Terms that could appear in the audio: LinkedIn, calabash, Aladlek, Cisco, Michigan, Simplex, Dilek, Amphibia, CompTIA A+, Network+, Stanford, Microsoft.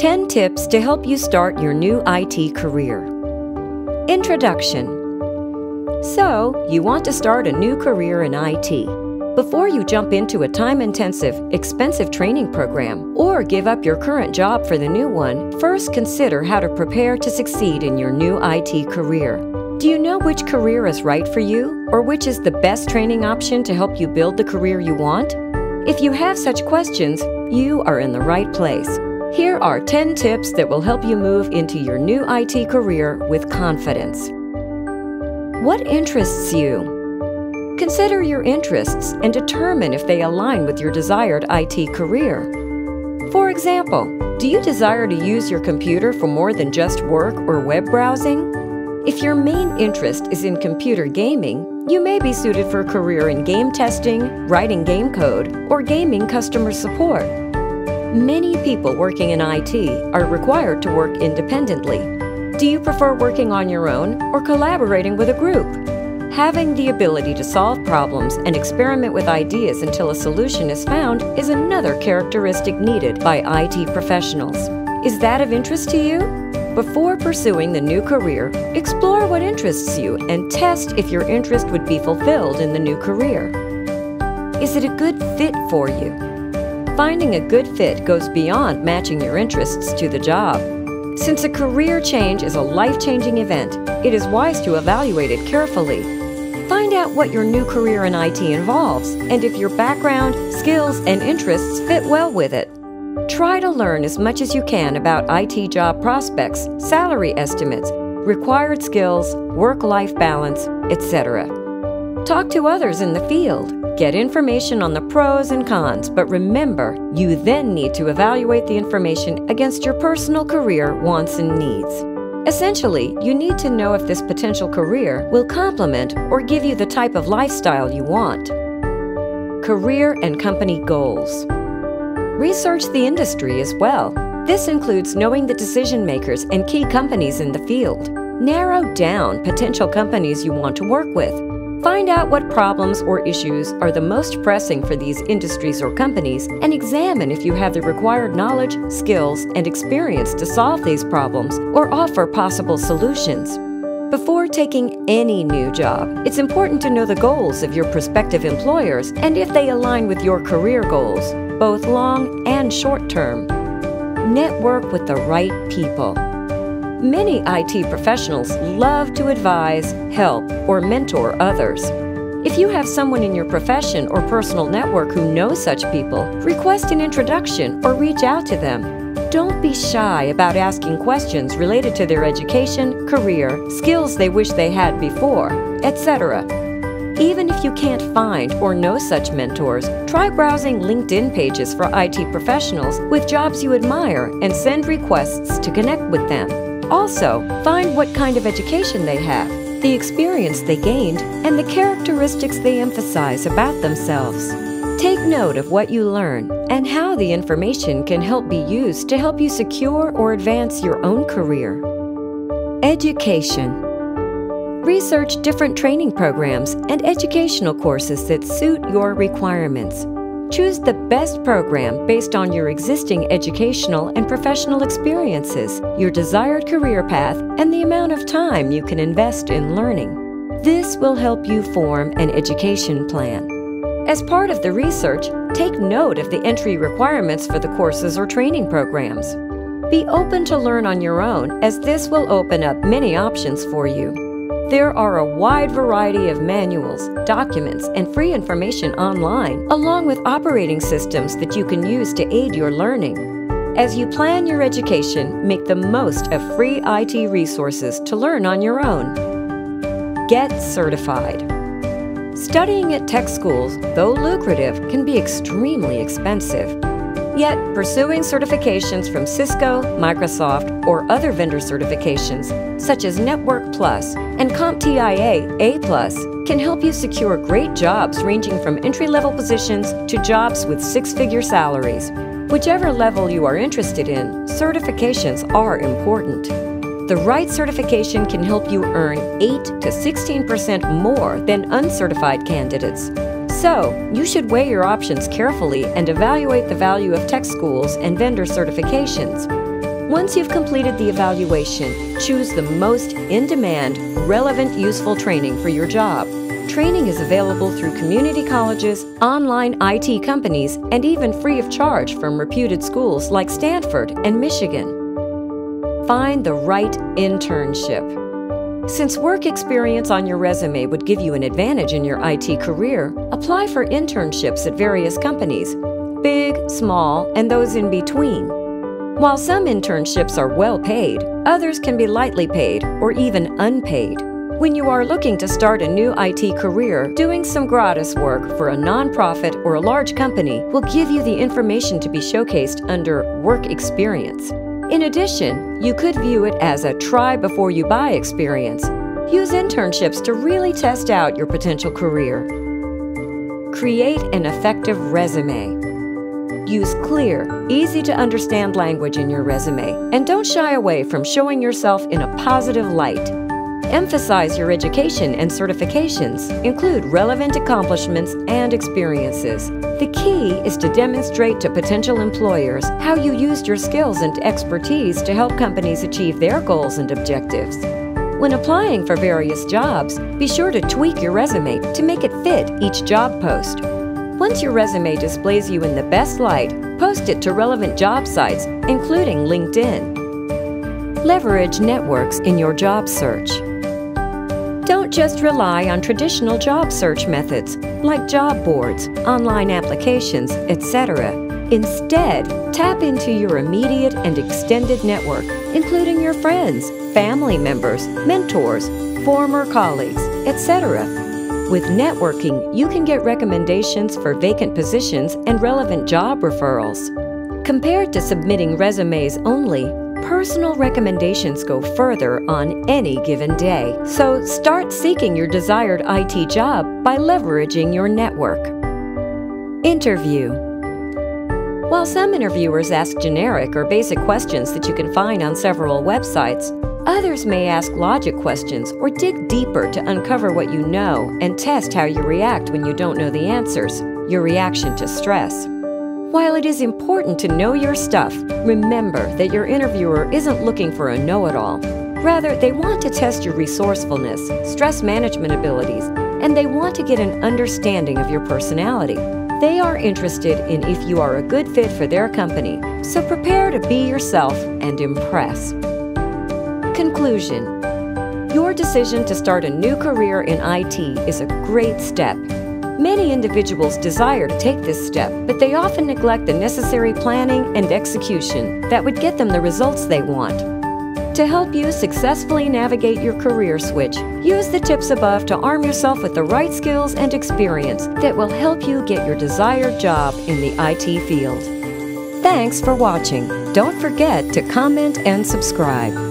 10 tips to help you start your new IT career. Introduction. So, you want to start a new career in IT. Before you jump into a time-intensive, expensive training program or give up your current job for the new one, first consider how to prepare to succeed in your new IT career. Do you know which career is right for you, or which is the best training option to help you build the career you want? If you have such questions, you are in the right place. Here are 10 tips that will help you move into your new IT career with confidence. What interests you? Consider your interests and determine if they align with your desired IT career. For example, do you desire to use your computer for more than just work or web browsing? If your main interest is in computer gaming, you may be suited for a career in game testing, writing game code, or gaming customer support. Many people working in IT are required to work independently. Do you prefer working on your own or collaborating with a group? Having the ability to solve problems and experiment with ideas until a solution is found is another characteristic needed by IT professionals. Is that of interest to you? Before pursuing the new career, explore what interests you and test if your interest would be fulfilled in the new career. Is it a good fit for you? Finding a good fit goes beyond matching your interests to the job. Since a career change is a life-changing event, it is wise to evaluate it carefully. Find out what your new career in IT involves and if your background, skills, and interests fit well with it. Try to learn as much as you can about IT job prospects, salary estimates, required skills, work-life balance, etc. Talk to others in the field. Get information on the pros and cons, but remember, you then need to evaluate the information against your personal career wants and needs. Essentially, you need to know if this potential career will complement or give you the type of lifestyle you want. Career and company goals. Research the industry as well. This includes knowing the decision makers and key companies in the field. Narrow down potential companies you want to work with. Find out what problems or issues are the most pressing for these industries or companies, and examine if you have the required knowledge, skills, and experience to solve these problems or offer possible solutions. Before taking any new job, it's important to know the goals of your prospective employers and if they align with your career goals, both long and short term. Network with the right people. Many IT professionals love to advise, help, or mentor others. If you have someone in your profession or personal network who knows such people, request an introduction or reach out to them. Don't be shy about asking questions related to their education, career, skills they wish they had before, etc. Even if you can't find or know such mentors, try browsing LinkedIn pages for IT professionals with jobs you admire and send requests to connect with them. Also, find what kind of education they have, the experience they gained, and the characteristics they emphasize about themselves. Take note of what you learn and how the information can help be used to help you secure or advance your own career. Education. Research different training programs and educational courses that suit your requirements. Choose the best program based on your existing educational and professional experiences, your desired career path, and the amount of time you can invest in learning. This will help you form an education plan. As part of the research, take note of the entry requirements for the courses or training programs. Be open to learn on your own, as this will open up many options for you. There are a wide variety of manuals, documents, and free information online, along with operating systems that you can use to aid your learning. As you plan your education, make the most of free IT resources to learn on your own. Get certified. Studying at tech schools, though lucrative, can be extremely expensive. Yet, pursuing certifications from Cisco, Microsoft, or other vendor certifications, such as Network+ and CompTIA A+, can help you secure great jobs ranging from entry-level positions to jobs with six-figure salaries. Whichever level you are interested in, certifications are important. The right certification can help you earn 8 to 16% more than uncertified candidates. So, you should weigh your options carefully and evaluate the value of tech schools and vendor certifications. Once you've completed the evaluation, choose the most in-demand, relevant, useful training for your job. Training is available through community colleges, online IT companies, and even free of charge from reputed schools like Stanford and Michigan. Find the right internship. Since work experience on your resume would give you an advantage in your IT career, apply for internships at various companies, big, small, and those in between. While some internships are well paid, others can be lightly paid or even unpaid. When you are looking to start a new IT career, doing some gratis work for a nonprofit or a large company will give you the information to be showcased under work experience. In addition, you could view it as a try-before-you-buy experience. Use internships to really test out your potential career. Create an effective resume. Use clear, easy-to-understand language in your resume, and don't shy away from showing yourself in a positive light. Emphasize your education and certifications. Include relevant accomplishments and experiences. The key is to demonstrate to potential employers how you used your skills and expertise to help companies achieve their goals and objectives. When applying for various jobs, be sure to tweak your resume to make it fit each job post. Once your resume displays you in the best light, post it to relevant job sites, including LinkedIn. Leverage networks in your job search. Don't just rely on traditional job search methods like job boards, online applications, etc. Instead, tap into your immediate and extended network, including your friends, family members, mentors, former colleagues, etc. With networking, you can get recommendations for vacant positions and relevant job referrals. Compared to submitting resumes only, personal recommendations go further on any given day, so start seeking your desired IT job by leveraging your network. Interview. While some interviewers ask generic or basic questions that you can find on several websites, others may ask logic questions or dig deeper to uncover what you know and test how you react when you don't know the answers, your reaction to stress. While it is important to know your stuff, remember that your interviewer isn't looking for a know-it-all. Rather, they want to test your resourcefulness, stress management abilities, and they want to get an understanding of your personality. They are interested in if you are a good fit for their company, so prepare to be yourself and impress. Conclusion. Your decision to start a new career in IT is a great step. Many individuals desire to take this step, but they often neglect the necessary planning and execution that would get them the results they want. To help you successfully navigate your career switch, use the tips above to arm yourself with the right skills and experience that will help you get your desired job in the IT field. Thanks for watching. Don't forget to comment and subscribe.